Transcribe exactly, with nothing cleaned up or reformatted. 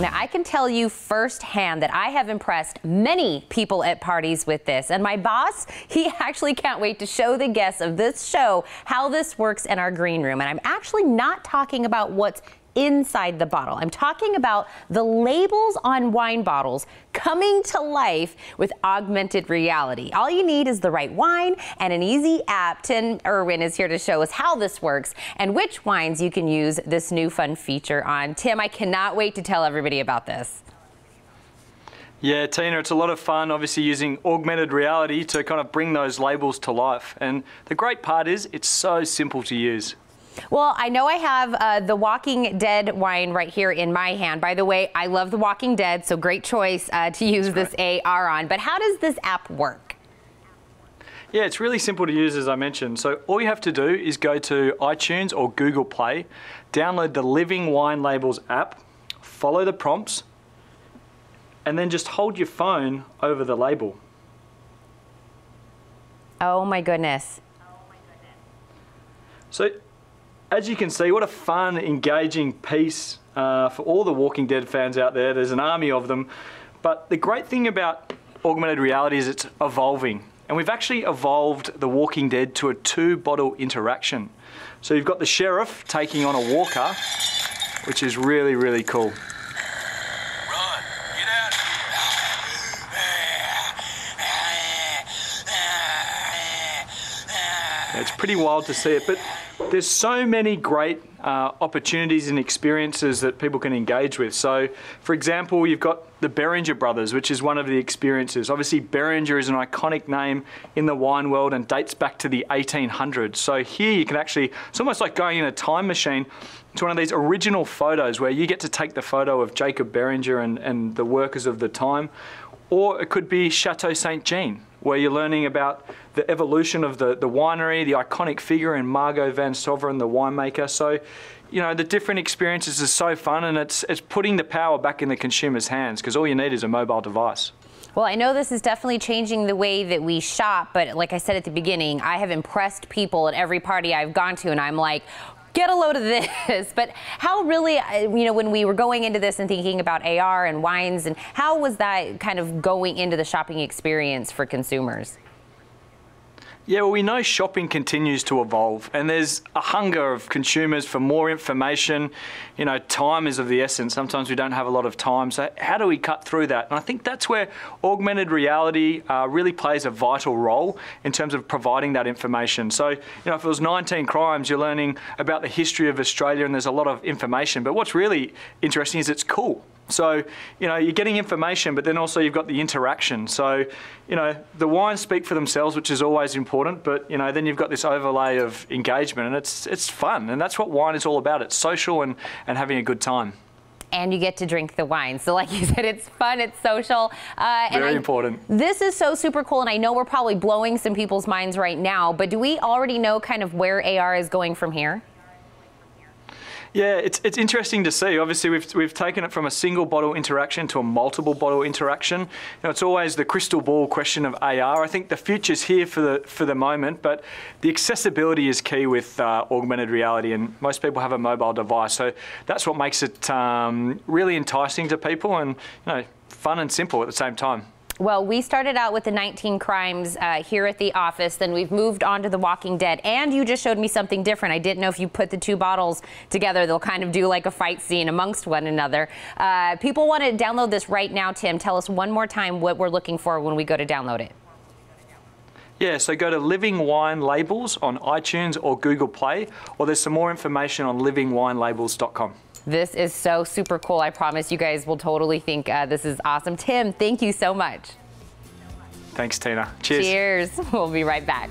Now, I can tell you firsthand that I have impressed many people at parties with this, and my boss, he actually can't wait to show the guests of this show how this works in our green room. And I'm actually not talking about what's inside the bottle. I'm talking about the labels on wine bottles coming to life with augmented reality. All you need is the right wine and an easy app. Tim Irwin is here to show us how this works and which wines you can use this new fun feature on. Tim, I cannot wait to tell everybody about this. Yeah, Tina, it's a lot of fun, obviously using augmented reality to kind of bring those labels to life. And the great part is it's so simple to use. Well, I know I have uh, The Walking Dead wine right here in my hand. By the way, I love The Walking Dead, so great choice uh, to use That's this right. A R on. But how does this app work? Yeah, it's really simple to use, as I mentioned. So all you have to do is go to iTunes or Google Play, download the Living Wine Labels app, follow the prompts, and then just hold your phone over the label. Oh, my goodness. Oh, my goodness. So, as you can see, what a fun, engaging piece uh, for all the Walking Dead fans out there. There's an army of them. But the great thing about augmented reality is it's evolving. And we've actually evolved The Walking Dead to a two-bottle interaction. So you've got the sheriff taking on a walker, which is really, really cool. It's pretty wild to see it, but there's so many great uh, opportunities and experiences that people can engage with. So, for example, you've got the Beringer Brothers, which is one of the experiences. Obviously, Beringer is an iconic name in the wine world and dates back to the eighteen hundreds. So here you can actually, it's almost like going in a time machine to one of these original photos where you get to take the photo of Jacob Beringer and, and the workers of the time. Or it could be Chateau Saint-Jean, where you're learning about the evolution of the, the winery, the iconic figure in Margot Van Sovereign, the winemaker. So, you know, the different experiences are so fun, and it's, it's putting the power back in the consumer's hands, because all you need is a mobile device. Well, I know this is definitely changing the way that we shop, but like I said at the beginning, I have impressed people at every party I've gone to, and I'm like, get a load of this. But how really, you know, when we were going into this and thinking about A R and wines, and how was that kind of going into the shopping experience for consumers? Yeah, well, we know shopping continues to evolve, and there's a hunger of consumers for more information. You know, time is of the essence. Sometimes we don't have a lot of time, so how do we cut through that? And I think that's where augmented reality uh, really plays a vital role in terms of providing that information. So, you know, if it was nineteen crimes, you're learning about the history of Australia, and there's a lot of information. But what's really interesting is it's cool. So, you know, you're getting information, but then also you've got the interaction. So, you know, the wines speak for themselves, which is always important, but, you know, then you've got this overlay of engagement, and it's, it's fun. And that's what wine is all about. It's social and, and having a good time. And you get to drink the wine. So like you said, it's fun, it's social. Uh, Very and I, important. This is so super cool, and I know we're probably blowing some people's minds right now, but do we already know kind of where A R is going from here? Yeah, it's, it's interesting to see. Obviously, we've, we've taken it from a single bottle interaction to a multiple bottle interaction. You know, it's always the crystal ball question of A R. I think the future's here for the, for the moment, but the accessibility is key with uh, augmented reality, and most people have a mobile device. So that's what makes it um, really enticing to people, and, you know, fun and simple at the same time. Well, we started out with the nineteen crimes uh, here at the office, then we've moved on to The Walking Dead, and you just showed me something different. I didn't know if you put the two bottles together, they'll kind of do like a fight scene amongst one another. Uh, people want to download this right now, Tim. Tell us one more time what we're looking for when we go to download it. Yeah, so go to Living Wine Labels on iTunes or Google Play, or there's some more information on living wine labels dot com. This is so super cool. I promise you guys will totally think uh, this is awesome. Tim, thank you so much. Thanks, Tina. Cheers. Cheers. We'll be right back.